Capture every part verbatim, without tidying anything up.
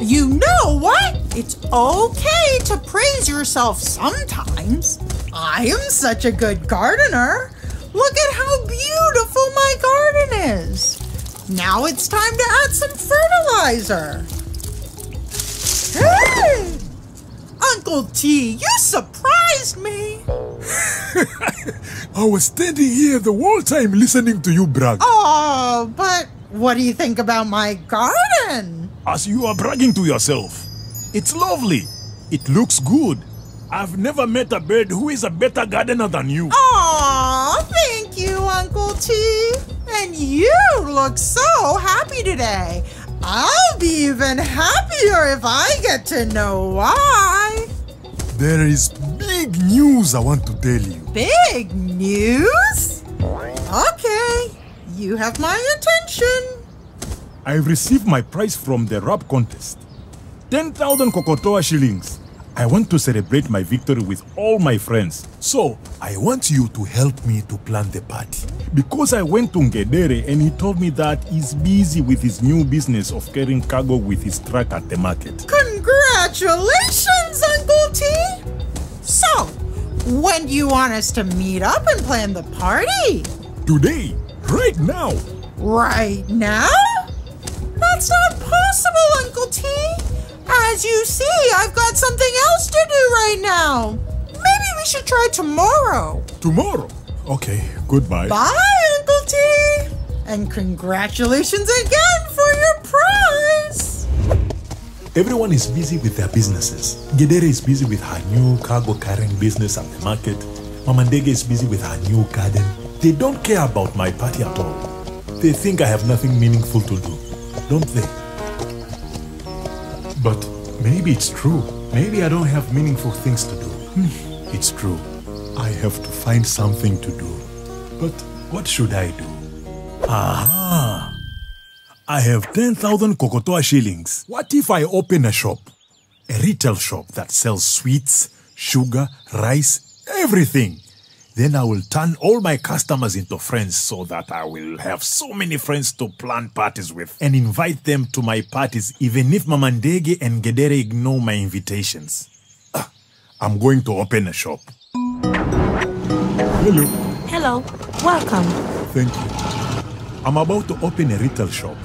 You know what? It's okay to praise yourself sometimes. I am such a good gardener. Look at how beautiful my garden is. Now it's time to add some fertilizer. Hey! Uncle T, you surprised me. I was standing here the whole time listening to you brag. Oh, but what do you think about my garden? As you are bragging to yourself. It's lovely. It looks good. I've never met a bird who is a better gardener than you. Aw, thank you, Uncle T. And you look so happy today. I'll be even happier if I get to know why. There is big news I want to tell you. Big news? Okay, you have my attention. I received my prize from the rap contest. ten thousand Kokotoa shillings. I want to celebrate my victory with all my friends. So, I want you to help me to plan the party. Because I went to Ngedere and he told me that he's busy with his new business of carrying cargo with his truck at the market. Congratulations, Uncle T! So, when do you want us to meet up and plan the party? Today, right now. Right now? That's not possible, Uncle T. As you see, I've got something else to do right now. Maybe we should try tomorrow. Tomorrow? Okay, goodbye. Bye, Uncle T. And congratulations again for your prize. Everyone is busy with their businesses. Gedere is busy with her new cargo carrying business at the market. Mamandege is busy with her new garden. They don't care about my party at all. They think I have nothing meaningful to do, don't they? But maybe it's true. Maybe I don't have meaningful things to do. It's true. I have to find something to do. But what should I do? Aha! I have ten thousand Kokotoa shillings. What if I open a shop? A retail shop that sells sweets, sugar, rice, everything. Then I will turn all my customers into friends so that I will have so many friends to plan parties with and invite them to my parties even if Mamandege and Gedere ignore my invitations. Ah, I'm going to open a shop. Hello. Hello. Welcome. Thank you. I'm about to open a retail shop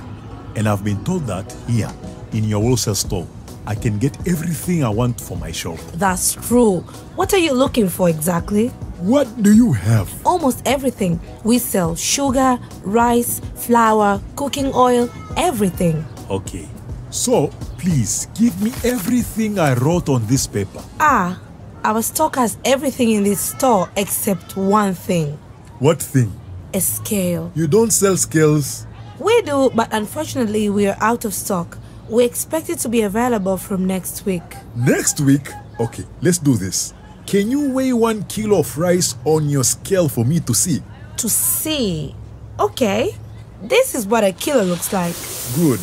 and I've been told that here in your wholesale store I can get everything I want for my shop. That's true. What are you looking for exactly? What do you have? Almost everything. We sell sugar, rice, flour, cooking oil, everything. Okay. So, please, give me everything I wrote on this paper. Ah, our stock has everything in this store except one thing. What thing? A scale. You don't sell scales? We do, but unfortunately we are out of stock. We expect it to be available from next week. Next week? Okay, let's do this. Can you weigh one kilo of rice on your scale for me to see? To see? Okay. This is what a kilo looks like. Good.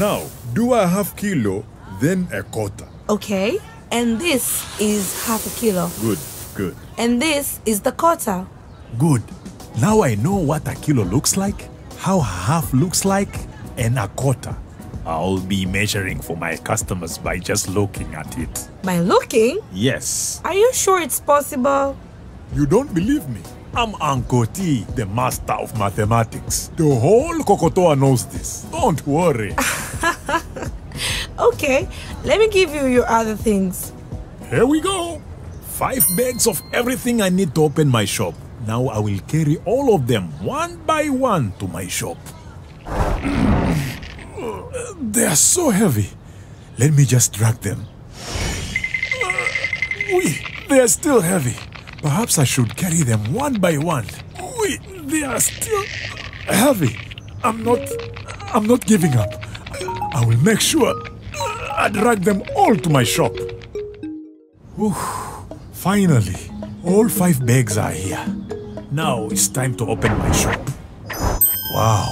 Now, do a half kilo, then a quarter. Okay. And this is half a kilo. Good, good. And this is the quarter. Good. Now I know what a kilo looks like, how half looks like, and a quarter. I'll be measuring for my customers by just looking at it. By looking? Yes. Are you sure it's possible? You don't believe me? I'm Uncle T, the master of mathematics. The whole Kokotoa knows this. Don't worry. Okay, let me give you your other things. Here we go. Five bags of everything I need to open my shop. Now I will carry all of them one by one to my shop. They are so heavy. Let me just drag them. Uh, oui, they are still heavy. Perhaps I should carry them one by one. Oui, they are still heavy. I'm not, I'm not giving up. I will make sure I drag them all to my shop. Whew, finally, all five bags are here. Now it's time to open my shop. Wow.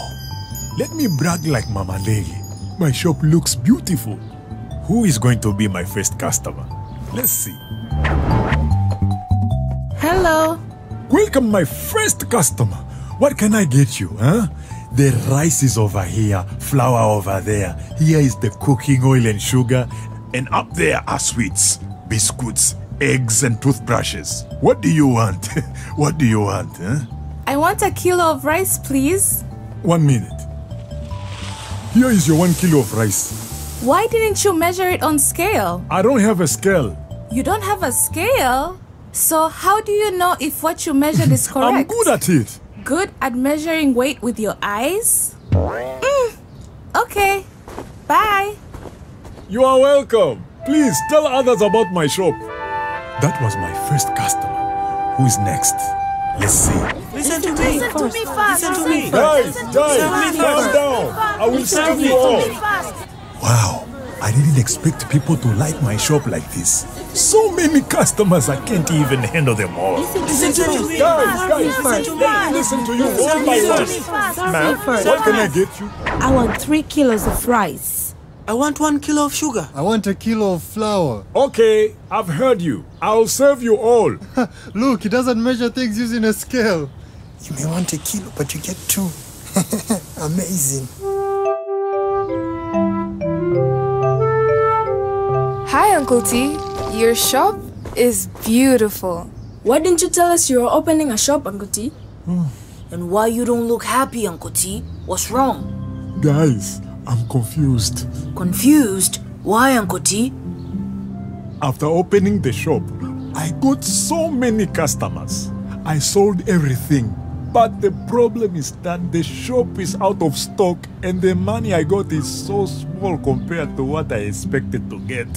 Let me brag like Mamandege. My shop looks beautiful. Who is going to be my first customer? Let's see. Hello. Welcome, my first customer. What can I get you, huh? The rice is over here, flour over there. Here is the cooking oil and sugar. And up there are sweets, biscuits, eggs and toothbrushes. What do you want? What do you want? Huh? I want a kilo of rice, please. One minute. Here is your one kilo of rice. Why didn't you measure it on scale? I don't have a scale. You don't have a scale? So how do you know if what you measured is correct? I'm good at it. Good at measuring weight with your eyes? Mm. Okay. Bye. You are welcome. Please tell others about my shop. That was my first customer. Who's next? Let's see. Listen to me. Listen to me fast. Listen to me. Guys, guys, calm down. I will serve you all. Wow. I didn't expect people to like my shop like this. So many customers, I can't even handle them all. Listen to me. Guys, guys, guys, listen to you all by one. Ma'am, what can I get you? I want three kilos of rice. I want one kilo of sugar. I want a kilo of flour. Okay, I've heard you. I'll serve you all. Look, he doesn't measure things using a scale. You may want a kilo, but you get two. Amazing. Hi, Uncle T. Your shop is beautiful. Why didn't you tell us you were opening a shop, Uncle T? Mm. And why you don't look happy, Uncle T? What's wrong? Guys, I'm confused. Confused? Why, Uncle T? After opening the shop, I got so many customers. I sold everything. But the problem is that the shop is out of stock and the money I got is so small compared to what I expected to get.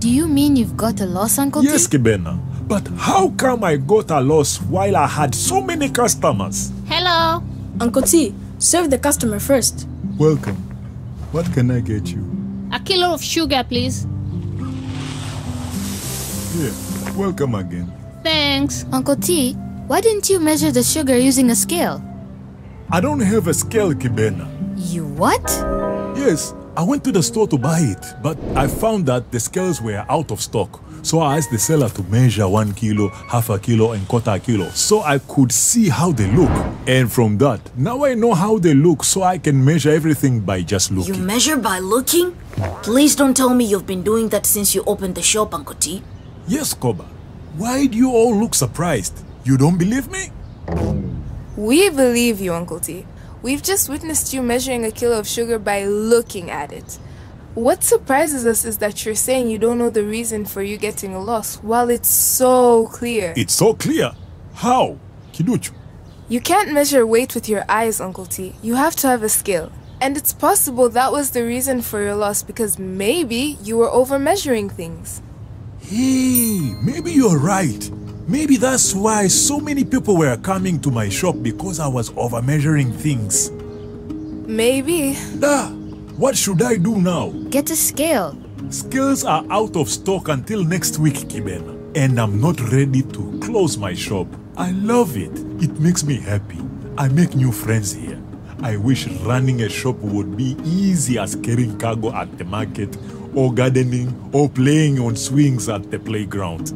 Do you mean you've got a loss, Uncle T? Yes, Kibena. But how come I got a loss while I had so many customers? Hello. Uncle T, serve the customer first. Welcome. What can I get you? A kilo of sugar, please. Yeah, welcome again. Thanks. Uncle T, why didn't you measure the sugar using a scale? I don't have a scale, Kibena. You what? Yes. I went to the store to buy it, but I found that the scales were out of stock. So I asked the seller to measure one kilo, half a kilo, and quarter a kilo, so I could see how they look. And from that, now I know how they look, so I can measure everything by just looking. You measure by looking? Please don't tell me you've been doing that since you opened the shop, Uncle T. Yes, Koba. Why do you all look surprised? You don't believe me? We believe you, Uncle T. We've just witnessed you measuring a kilo of sugar by looking at it. What surprises us is that you're saying you don't know the reason for you getting a loss, while it's so clear. It's so clear? How, Kiduchu? You can't measure weight with your eyes, Uncle T. You have to have a scale. And it's possible that was the reason for your loss, because maybe you were over-measuring things. Hey, maybe you're right. Maybe that's why so many people were coming to my shop, because I was over-measuring things. Maybe. Nah, what should I do now? Get a scale. Scales are out of stock until next week, Kibena. And I'm not ready to close my shop. I love it. It makes me happy. I make new friends here. I wish running a shop would be easy as carrying cargo at the market, or gardening, or playing on swings at the playground.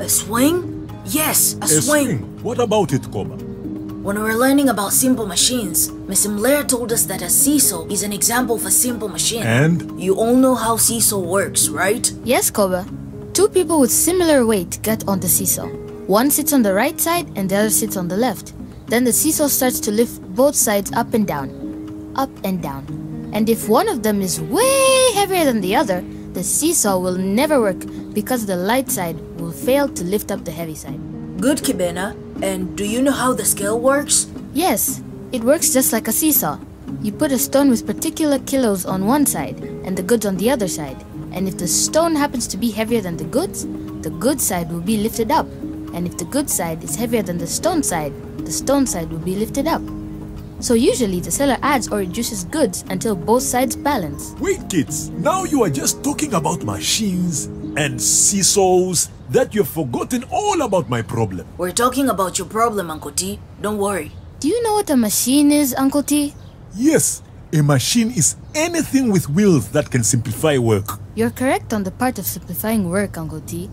A swing? Yes, a, a swing. swing. What about it, Koba? When we were learning about simple machines, Miss Mlair told us that a seesaw is an example of a simple machine. And? You all know how seesaw works, right? Yes, Koba. Two people with similar weight get on the seesaw. One sits on the right side and the other sits on the left. Then the seesaw starts to lift both sides up and down, up and down. And if one of them is way heavier than the other, the seesaw will never work because the light side will fail to lift up the heavy side. Good, Kibena. And do you know how the scale works? Yes, it works just like a seesaw. You put a stone with particular kilos on one side and the goods on the other side. And if the stone happens to be heavier than the goods, the goods side will be lifted up. And if the goods side is heavier than the stone side, the stone side will be lifted up. So usually the seller adds or reduces goods until both sides balance. Wait, kids, now you are just talking about machines and seesaws that you've forgotten all about my problem. We're talking about your problem, Uncle T. Don't worry. Do you know what a machine is, Uncle T? Yes, a machine is anything with wheels that can simplify work. You're correct on the part of simplifying work, Uncle T.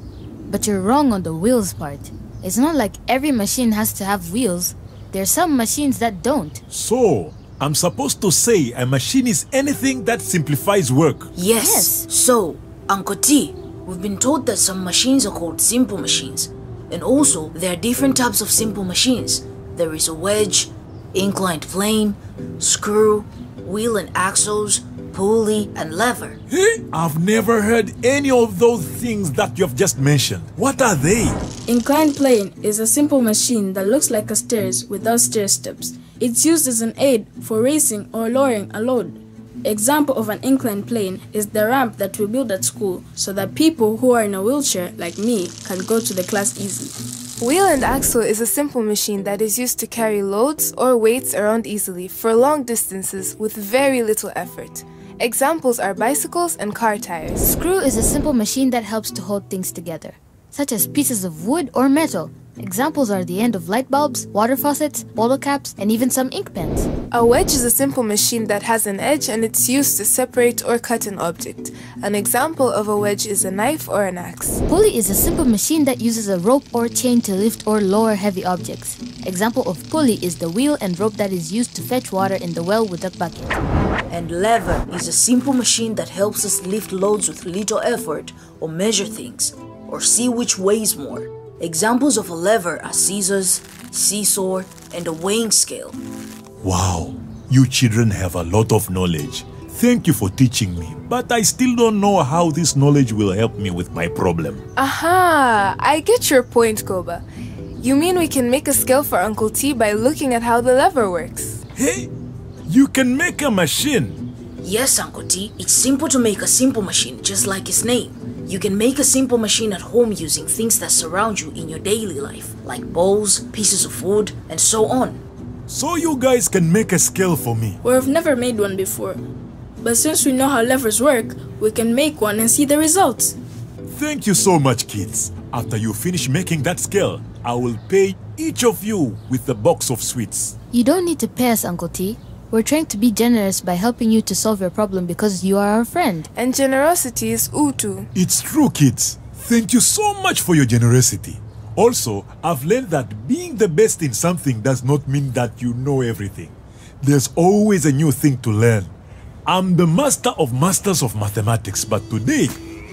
But you're wrong on the wheels part. It's not like every machine has to have wheels. There are some machines that don't. So, I'm supposed to say a machine is anything that simplifies work. Yes. yes. So, Uncle T, we've been told that some machines are called simple machines. And also, there are different types of simple machines. There is a wedge, inclined plane, screw, wheel and axles, pulley and lever. Hey, I've never heard any of those things that you've just mentioned. What are they? Inclined plane is a simple machine that looks like a stairs without stair steps. It's used as an aid for raising or lowering a load. Example of an inclined plane is the ramp that we build at school so that people who are in a wheelchair, like me, can go to the class easily. Wheel and axle is a simple machine that is used to carry loads or weights around easily for long distances with very little effort. Examples are bicycles and car tires. Screw is a simple machine that helps to hold things together, such as pieces of wood or metal. Examples are the end of light bulbs, water faucets, bottle caps, and even some ink pens. A wedge is a simple machine that has an edge and it's used to separate or cut an object. An example of a wedge is a knife or an axe. Pulley is a simple machine that uses a rope or chain to lift or lower heavy objects. Example of pulley is the wheel and rope that is used to fetch water in the well with a bucket. And lever is a simple machine that helps us lift loads with little effort or measure things or see which weighs more. Examples of a lever are scissors, seesaw, and a weighing scale. Wow, you children have a lot of knowledge. Thank you for teaching me, but I still don't know how this knowledge will help me with my problem. Aha, I get your point, Koba. You mean we can make a scale for Uncle T by looking at how the lever works? Hey, you can make a machine. Yes, Uncle T, it's simple to make a simple machine, just like its name. You can make a simple machine at home using things that surround you in your daily life, like bowls, pieces of wood, and so on. So you guys can make a scale for me. We've never made one before, but since we know how levers work, we can make one and see the results. Thank you so much, kids. After you finish making that scale, I will pay each of you with a box of sweets. You don't need to pay us, Uncle T. We're trying to be generous by helping you to solve your problem because you are our friend. And generosity is utu. It's true, kids. Thank you so much for your generosity. Also, I've learned that being the best in something does not mean that you know everything. There's always a new thing to learn. I'm the master of masters of mathematics, but today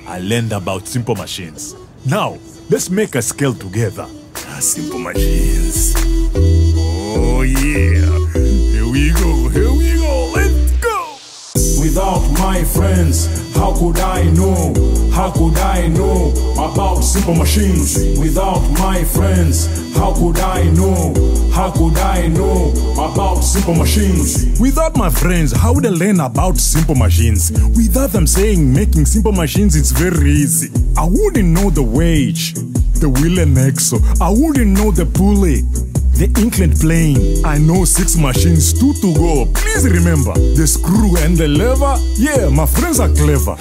I learned about simple machines. Now, let's make a scale together. Ah, simple machines. Oh, yeah. Here we go, here we go, let's go! Without my friends, how could I know? How could I know about simple machines? Without my friends, how could I know? How could I know about simple machines? Without my friends, how would I learn about simple machines? Without them saying making simple machines is very easy. I wouldn't know the wedge, the wheel and axle. I wouldn't know the pulley. The inclined plane. I know six machines, two to go. Please remember, the screw and the lever. Yeah, my friends are clever.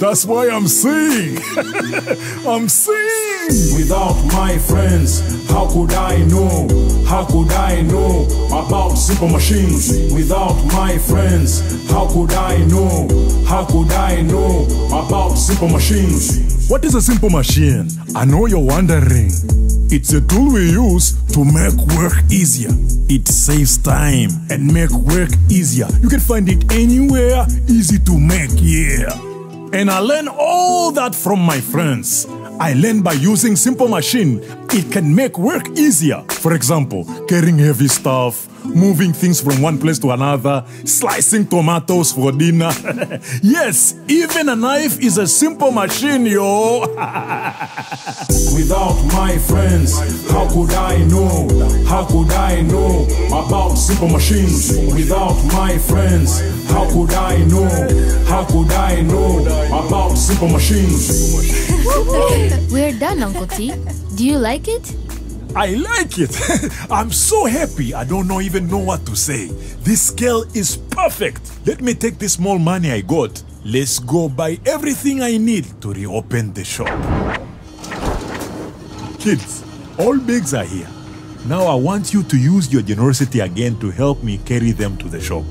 That's why I'm saying. I'm saying. Without my friends, how could I know? How could I know about simple machines? Without my friends, how could I know? How could I know about simple machines? What is a simple machine? I know you're wondering. It's a tool we use to make work easier. It saves time and make work easier. You can find it anywhere, easy to make, yeah. And I learned all that from my friends. I learned by using simple machine, it can make work easier. For example, carrying heavy stuff, moving things from one place to another, slicing tomatoes for dinner. Yes, even a knife is a simple machine, yo. Without my friends, how could I know? How could I know about simple machines? Without my friends, how could I know? How could I know about simple machines? We're done, Uncle T. Do you like it? I like it. I'm so happy. I don't know even know what to say. This scale is perfect. Let me take this small money I got. Let's go buy everything I need to reopen the shop. Kids, all bags are here. Now I want you to use your generosity again to help me carry them to the shop.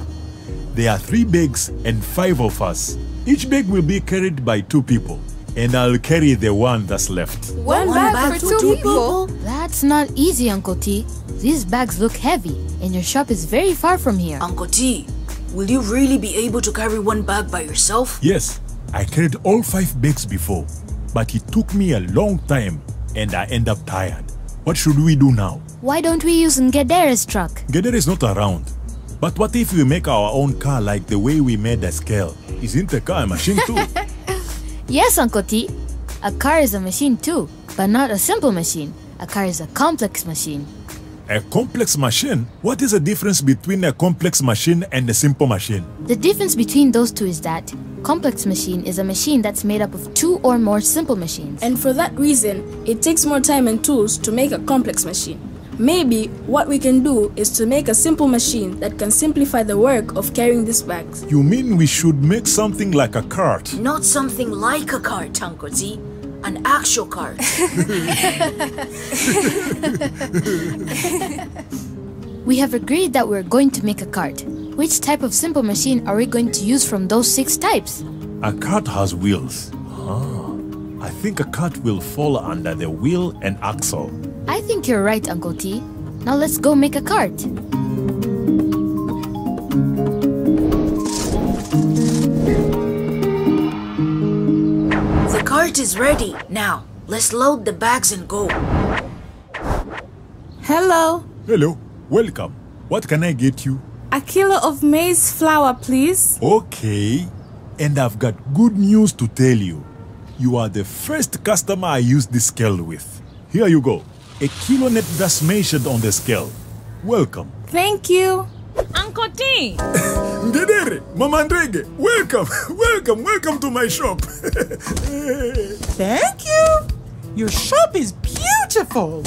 There are three bags and five of us. Each bag will be carried by two people. and I'll carry the one that's left. One, one bag, bag for two, two people? people? That's not easy, Uncle T. These bags look heavy, and your shop is very far from here. Uncle T, will you really be able to carry one bag by yourself? Yes, I carried all five bags before, but it took me a long time, and I end up tired. What should we do now? Why don't we use Ngedere's truck? Ngedere is not around. But what if we make our own car like the way we made the scale? Isn't a car a machine too? Yes, Uncle T. A car is a machine too, but not a simple machine. A car is a complex machine. A complex machine? What is the difference between a complex machine and a simple machine? The difference between those two is that complex machine is a machine that's made up of two or more simple machines. And for that reason, it takes more time and tools to make a complex machine. Maybe what we can do is to make a simple machine that can simplify the work of carrying these bags. You mean we should make something like a cart? Not something like a cart, Uncle T. An actual cart. We have agreed that we're going to make a cart. Which type of simple machine are we going to use from those six types? A cart has wheels. Ah, I think a cart will fall under the wheel and axle. I think you're right, Uncle T. Now let's go make a cart. The cart is ready. Now, let's load the bags and go. Hello. Hello. Welcome. What can I get you? A kilo of maize flour, please. Okay. And I've got good news to tell you. You are the first customer I used this scale with. Here you go. A kilo net that's measured on the scale. Welcome. Thank you. Uncle T. Ngedere, Mama Ndrege, welcome, welcome, welcome to my shop. Thank you. Your shop is beautiful.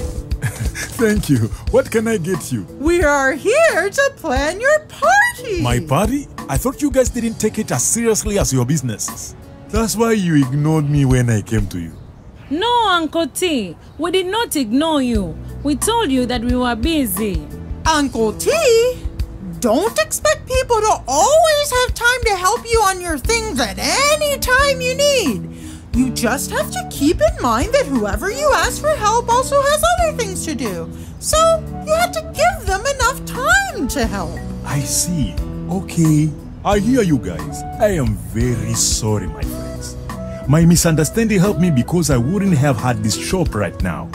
Thank you. What can I get you? We are here to plan your party. My party? I thought you guys didn't take it as seriously as your businesses. That's why you ignored me when I came to you. No, Uncle T, we did not ignore you. We told you that we were busy. Uncle T, don't expect people to always have time to help you on your things at any time you need. You just have to keep in mind that whoever you ask for help also has other things to do. So you have to give them enough time to help. I see. Okay, I hear you guys. I am very sorry, my friend. My misunderstanding helped me because I wouldn't have had this shop right now.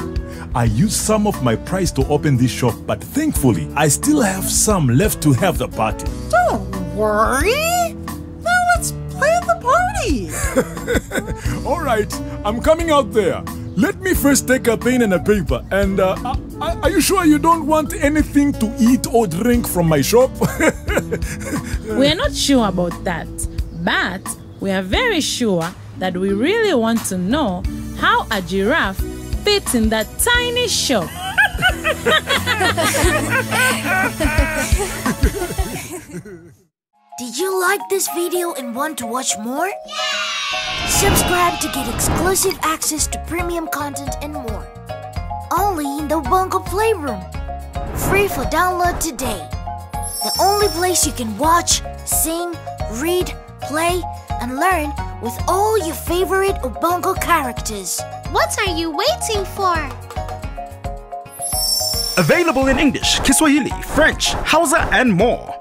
I used some of my price to open this shop, but thankfully, I still have some left to have the party. Don't worry. Now let's plan the party. All right, I'm coming out there. Let me first take a pen and a paper. And uh, are, are you sure you don't want anything to eat or drink from my shop? We're not sure about that, but we are very sure that we really want to know how a giraffe fits in that tiny shop. Did you like this video and want to watch more? Yay! Subscribe to get exclusive access to premium content and more. Only in the Ubongo Playroom. Free for download today. The only place you can watch, sing, read, play, and learn with all your favorite Ubongo characters. What are you waiting for? Available in English, Kiswahili, French, Hausa, and more.